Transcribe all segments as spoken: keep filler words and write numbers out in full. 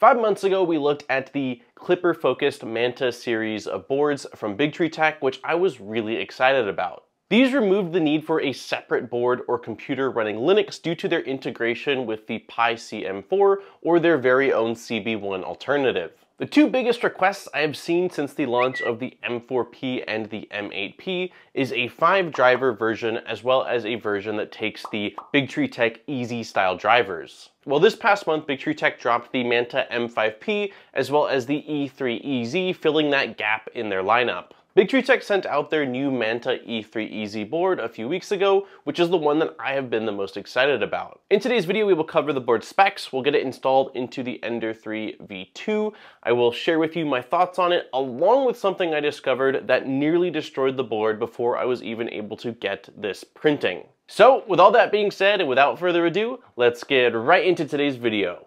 Five months ago, we looked at the Klipper-focused Manta series of boards from BigTreeTech, which I was really excited about. These removed the need for a separate board or computer running Linux due to their integration with the Pi C M four or their very own C B one alternative. The two biggest requests I have seen since the launch of the M four P and the M eight P is a five driver version as well as a version that takes the BigTreeTech E Z style drivers. Well, this past month, BigTreeTech dropped the Manta M five P as well as the E three E Z, filling that gap in their lineup. BigTreeTech sent out their new Manta E three E Z board a few weeks ago, which is the one that I have been the most excited about. In today's video, we will cover the board specs, we'll get it installed into the Ender three V two, I will share with you my thoughts on it, along with something I discovered that nearly destroyed the board before I was even able to get this printing. So, with all that being said, and without further ado, let's get right into today's video.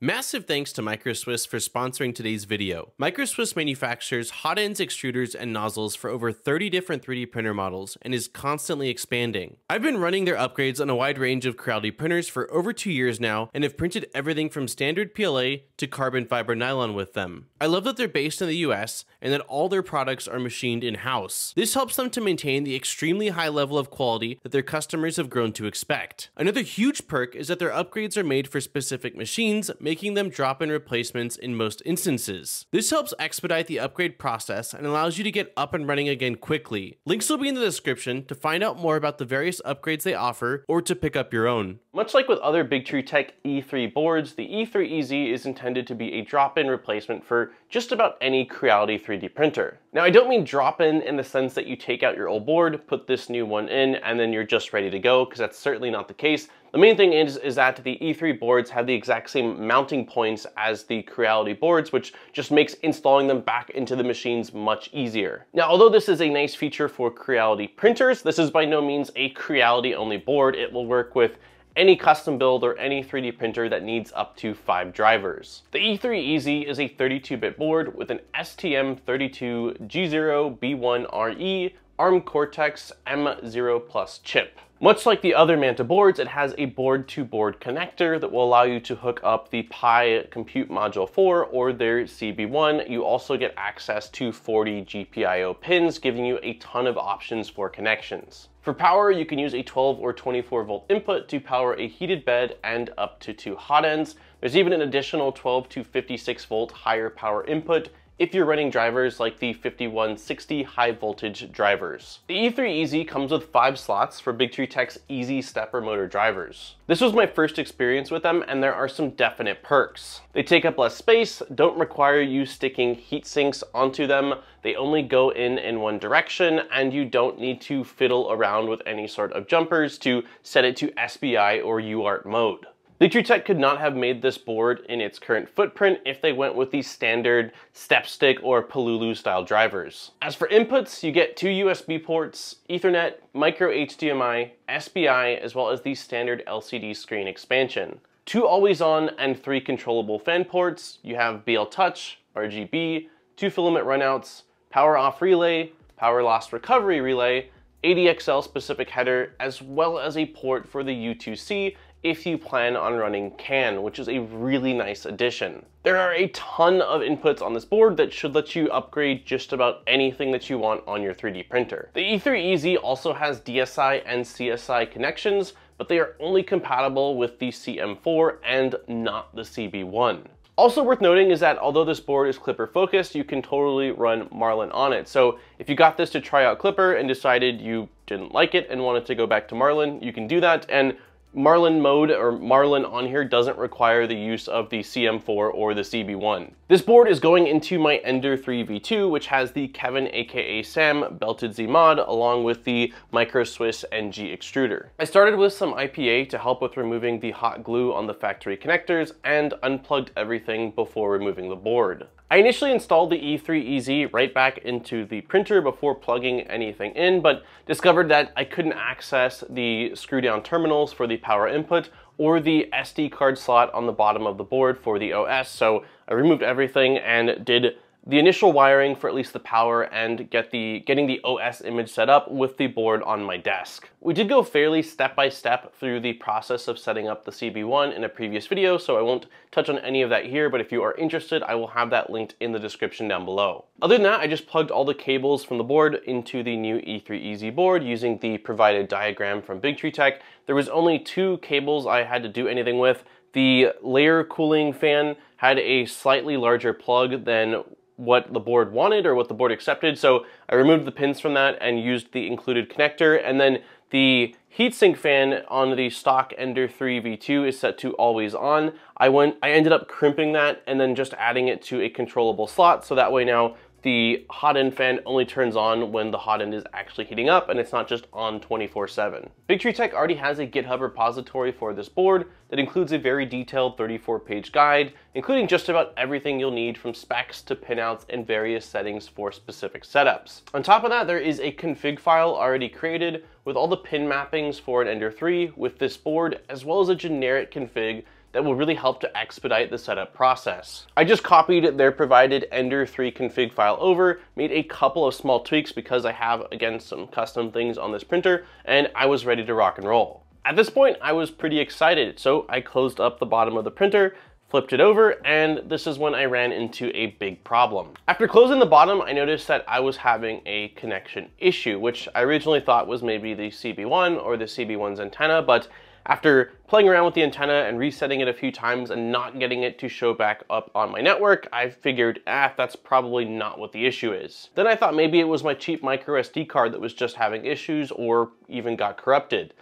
Massive thanks to Micro Swiss for sponsoring today's video. Micro Swiss manufactures hot ends, extruders, and nozzles for over thirty different three D printer models and is constantly expanding. I've been running their upgrades on a wide range of Creality printers for over two years now and have printed everything from standard P L A to carbon fiber nylon with them. I love that they're based in the U S and that all their products are machined in-house. This helps them to maintain the extremely high level of quality that their customers have grown to expect. Another huge perk is that their upgrades are made for specific machines, making them drop-in replacements in most instances. This helps expedite the upgrade process and allows you to get up and running again quickly. Links will be in the description to find out more about the various upgrades they offer or to pick up your own. Much like with other BigTreeTech E three boards, the E three E Z is intended to be a drop-in replacement for just about any Creality three D printer. Now, I don't mean drop-in in the sense that you take out your old board, put this new one in, and then you're just ready to go, because that's certainly not the case. The main thing is, is that the E three boards have the exact same mounting points as the Creality boards, which just makes installing them back into the machines much easier. Now, although this is a nice feature for Creality printers, this is by no means a Creality-only board. It will work with any custom build or any three D printer that needs up to five drivers. The E three E Z is a thirty-two bit board with an S T M thirty-two G zero B one R E ARM Cortex M zero Plus chip. Much like the other Manta boards, it has a board-to-board connector that will allow you to hook up the Pi Compute Module four or their C B one. You also get access to forty G P I O pins, giving you a ton of options for connections. For power, you can use a twelve or twenty-four volt input to power a heated bed and up to two hot ends. There's even an additional twelve to fifty-six volt higher power input if you're running drivers like the fifty-one sixty high voltage drivers. The E three E Z comes with five slots for BigTreeTech's E Z stepper motor drivers. This was my first experience with them, and there are some definite perks. They take up less space, don't require you sticking heat sinks onto them, they only go in in one direction, and you don't need to fiddle around with any sort of jumpers to set it to S B I or U A R T mode. BigTreeTech could not have made this board in its current footprint if they went with the standard StepStick or Palulu style drivers. As for inputs, you get two U S B ports, Ethernet, micro H D M I, S B I, as well as the standard L C D screen expansion. Two always-on and three controllable fan ports. You have B L Touch, R G B, two filament runouts, power off relay, power loss recovery relay, A D X L specific header, as well as a port for the U two C if you plan on running C A N, which is a really nice addition. There are a ton of inputs on this board that should let you upgrade just about anything that you want on your three D printer. The E three E Z also has DSi and C S i connections, but they are only compatible with the C M four and not the C B one. Also worth noting is that although this board is Klipper focused, you can totally run Marlin on it. So if you got this to try out Klipper and decided you didn't like it and wanted to go back to Marlin, you can do that. And Marlin mode or Marlin on here doesn't require the use of the C M four or the C B one. This board is going into my Ender three V two, which has the Kevin aka Sam belted Z mod along with the Micro Swiss N G extruder. I started with some I P A to help with removing the hot glue on the factory connectors and unplugged everything before removing the board. I initially installed the E three E Z right back into the printer before plugging anything in, but discovered that I couldn't access the screw down terminals for the power input or the S D card slot on the bottom of the board for the O S, so I removed everything and did the initial wiring for at least the power and get the getting the O S image set up with the board on my desk. We did go fairly step by step through the process of setting up the C B one in a previous video, so I won't touch on any of that here, but if you are interested, I will have that linked in the description down below. Other than that, I just plugged all the cables from the board into the new E three E Z board using the provided diagram from BigTreeTech. There was only two cables I had to do anything with. The layer cooling fan had a slightly larger plug than what the board wanted or what the board accepted, so I removed the pins from that and used the included connector, and then the heatsink fan on the stock Ender three V two is set to always on. I went, I ended up crimping that and then just adding it to a controllable slot, so that way now the hot end fan only turns on when the hot end is actually heating up and it's not just on twenty-four seven. BigTreeTech already has a GitHub repository for this board that includes a very detailed thirty-four page guide, including just about everything you'll need from specs to pinouts and various settings for specific setups. On top of that, there is a config file already created with all the pin mappings for an Ender three with this board, as well as a generic config that will really help to expedite the setup process. I just copied their provided Ender three config file over, made a couple of small tweaks because I have, again, some custom things on this printer, and I was ready to rock and roll. At this point, I was pretty excited, so I closed up the bottom of the printer, flipped it over, and this is when I ran into a big problem. After closing the bottom, I noticed that I was having a connection issue, which I originally thought was maybe the C B one or the C B one's antenna, but after playing around with the antenna and resetting it a few times and not getting it to show back up on my network, I figured, ah, that's probably not what the issue is. Then I thought maybe it was my cheap micro S D card that was just having issues or even got corrupted.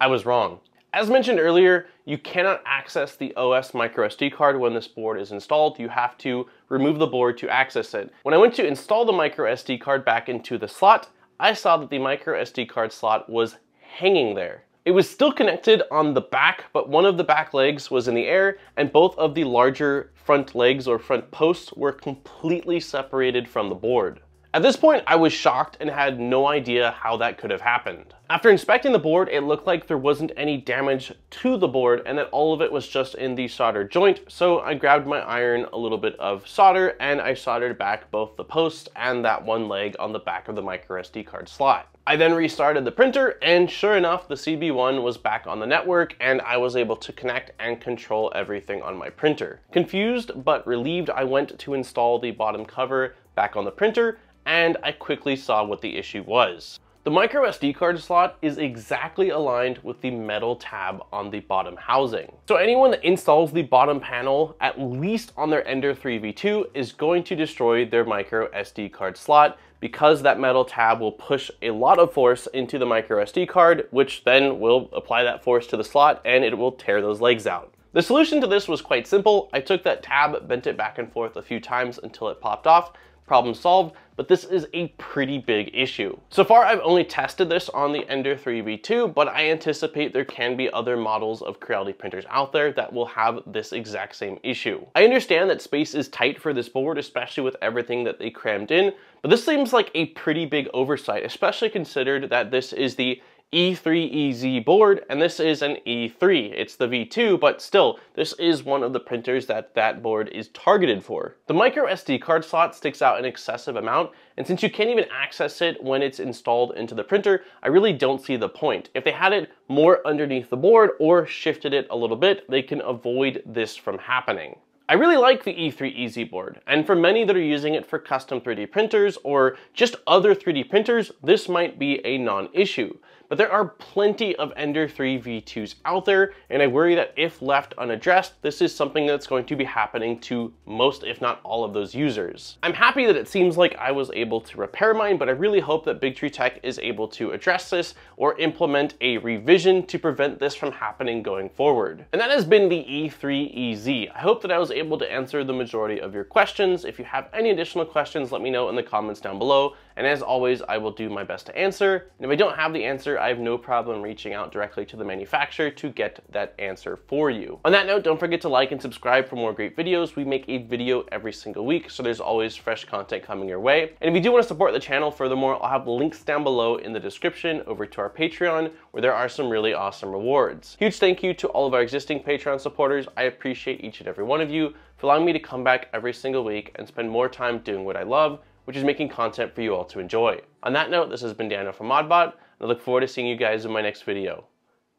I was wrong. As mentioned earlier, you cannot access the O S micro S D card when this board is installed. You have to remove the board to access it. When I went to install the micro S D card back into the slot, I saw that the micro S D card slot was hanging there. It was still connected on the back, but one of the back legs was in the air and both of the larger front legs or front posts were completely separated from the board. At this point, I was shocked and had no idea how that could have happened. After inspecting the board, it looked like there wasn't any damage to the board and that all of it was just in the solder joint, so I grabbed my iron, a little bit of solder, and I soldered back both the post and that one leg on the back of the micro S D card slot. I then restarted the printer, and sure enough, the C B one was back on the network and I was able to connect and control everything on my printer. Confused but relieved, I went to install the bottom cover back on the printer and I quickly saw what the issue was. The micro S D card slot is exactly aligned with the metal tab on the bottom housing. So anyone that installs the bottom panel, at least on their Ender three V two, is going to destroy their micro S D card slot because that metal tab will push a lot of force into the micro S D card, which then will apply that force to the slot and it will tear those legs out. The solution to this was quite simple. I took that tab, bent it back and forth a few times until it popped off. Problem solved, but this is a pretty big issue. So far, I've only tested this on the Ender three V two, but I anticipate there can be other models of Creality printers out there that will have this exact same issue. I understand that space is tight for this board, especially with everything that they crammed in, but this seems like a pretty big oversight, especially considered that this is the E three E Z board and this is an E three. It's the V two, but still, this is one of the printers that that board is targeted for. The micro S D card slot sticks out an excessive amount, and since you can't even access it when it's installed into the printer, I really don't see the point. If they had it more underneath the board or shifted it a little bit, they can avoid this from happening. I really like the E three E Z board, and for many that are using it for custom three D printers or just other three D printers, this might be a non-issue. But there are plenty of Ender three V twos out there, and I worry that if left unaddressed, this is something that's going to be happening to most, if not all, of those users. I'm happy that it seems like I was able to repair mine, but I really hope that BigTreeTech is able to address this or implement a revision to prevent this from happening going forward. And that has been the E three E Z. I hope that I was able able to answer the majority of your questions. If you have any additional questions, let me know in the comments down below, and as always, I will do my best to answer. And if I don't have the answer, I have no problem reaching out directly to the manufacturer to get that answer for you. On that note, don't forget to like and subscribe for more great videos. We make a video every single week, so there's always fresh content coming your way. And if you do want to support the channel furthermore, I'll have links down below in the description over to our Patreon, where there are some really awesome rewards. Huge thank you to all of our existing Patreon supporters. I appreciate each and every one of you for allowing me to come back every single week and spend more time doing what I love, which is making content for you all to enjoy. On that note, this has been Daniel from ModBot, and I look forward to seeing you guys in my next video.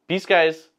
Peace, guys!